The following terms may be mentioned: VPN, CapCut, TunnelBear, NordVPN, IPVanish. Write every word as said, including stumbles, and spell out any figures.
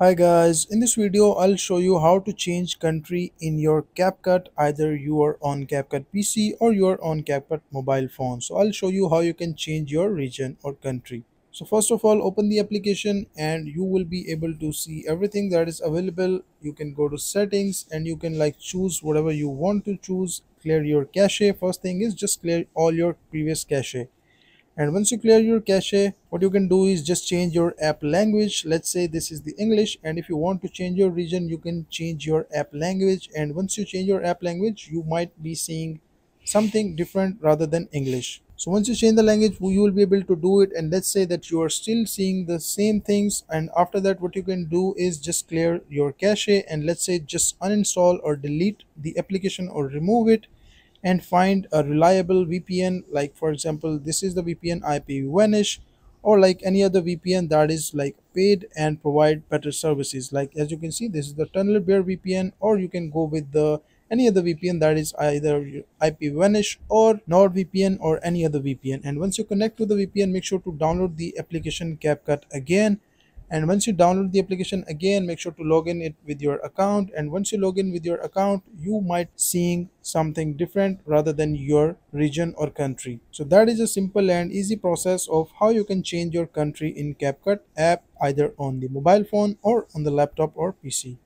Hi guys, in this video I'll show you how to change country in your CapCut. Either you are on CapCut P C or you are on CapCut mobile phone. So I'll show you how you can change your region or country. So first of all, open the application and you will be able to see everything that is available. You can go to settings and you can like choose whatever you want to choose. Clear your cache. First thing is just clear all your previous cache. And once you clear your cache, what you can do is just change your app language. Let's say this is the English, and if you want to change your region, you can change your app language. And once you change your app language, you might be seeing something different rather than English. So once you change the language, you will be able to do it. And let's say that you are still seeing the same things. And after that, what you can do is just clear your cache and let's say just uninstall or delete the application or remove it. And find a reliable V P N, like for example this is the V P N IPVanish, or like any other V P N that is like paid and provide better services. Like as you can see, this is the TunnelBear V P N, or you can go with the any other V P N that is either IPVanish or NordVPN or any other V P N. And once you connect to the V P N, make sure to download the application CapCut again. And once you download the application again, make sure to log in it with your account. And once you log in with your account, you might seeing something different rather than your region or country. So that is a simple and easy process of how you can change your country in CapCut app, either on the mobile phone or on the laptop or P C.